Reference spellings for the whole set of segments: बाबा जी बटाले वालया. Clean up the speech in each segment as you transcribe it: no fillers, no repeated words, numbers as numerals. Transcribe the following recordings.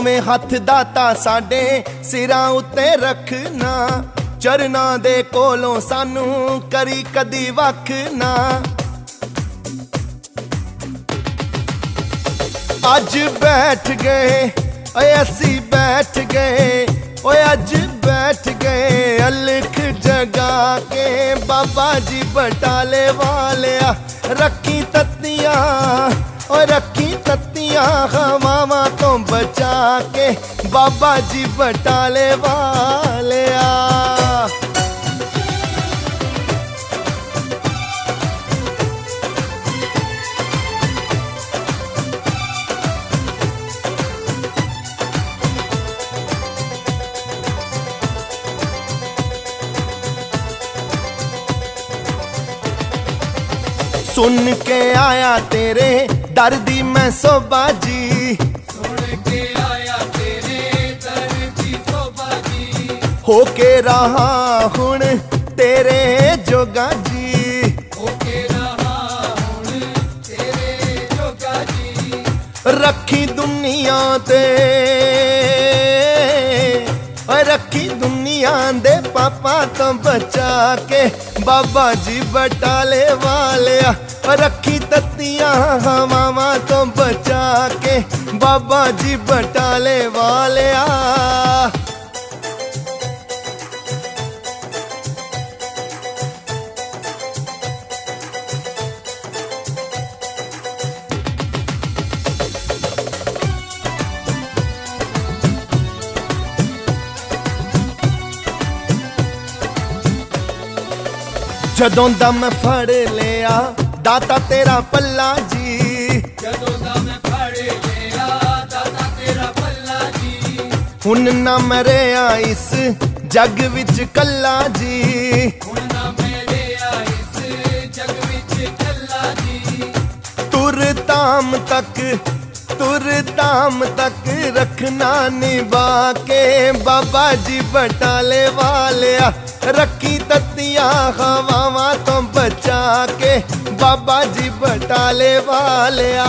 दोवें हथ दाता साडे सिरां उत्ते रखना, चरना दे कोलों सानू करी कदी वख ना। अज बैठ गए ऐसी बैठ गए ओ अज बैठ गए अलख जगा के बाबा जी बटाले वालया। रखी तत्तियां और रखी तत्तियां हवावां तो बचा के बाबा जी बटाले वालया। सुन के आया तेरे दर दी मैं सोबा जी, सुन के आया तेरे दर दी सोबा जी। होके रहा हुण तेरे जोगा जी, होके रहा हुण तेरे जोगा जी। रखी दुनिया ते रखी दुनिया दे पापा तो बचा के बाबा जी बटाले वालया। रखी तत्तियां हवावा तो बचा के बाबा जी बटाले वालया। जदों दा मैं फड़ लिया दाता तेरा पल्ला जी, जदों दा मैं फड़ लिया दाता तेरा पल्ला जी। हुण ना मैं रहिया इस जग विच कल्ला जी, हुण ना मैं रहिया इस जग विच कल्ला जी। तुर धाम तक रखना निभा के बाबा जी बटाले वालया। रखी तत्तियां हवावा तो बचा के बाबा जी बटाले वालया।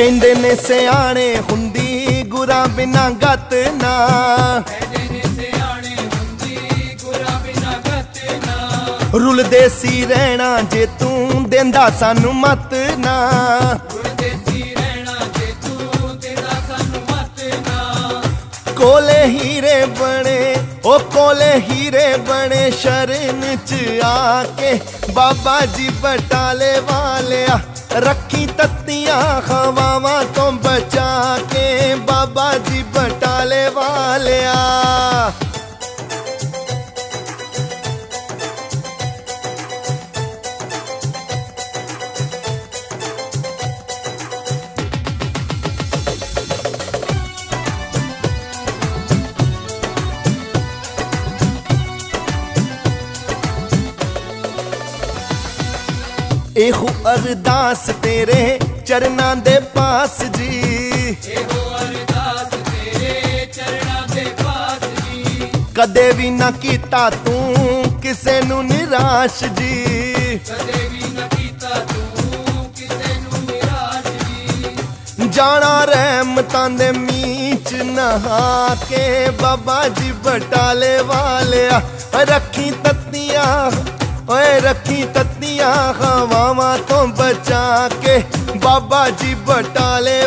कहंदे ने सियाणे हुंदी गुरा बिना गत ना, रुल देसी रहना जे तू देंदा सानू मत ना। कोले हीरे बने शरण च आके बाबा जी बटाले वालया। रखी तत्तियां हवावा तो बचा के बाबा जी बटाले वालया। एहो अरदास तेरे चरना दे पास जी, एहो अरदास तेरे चरना दे पास जी। कदे भी ना कीता तू किसे नू निराश जी, कदे भी ना कीता तू किसे नू निराश जी। जाना रहमतां दे मीच नहा के बाबा जी बटाले वालया। रखी तत्तियां ओए रखी तत्तियां हवावां तो बचा के बाबा जी बटाले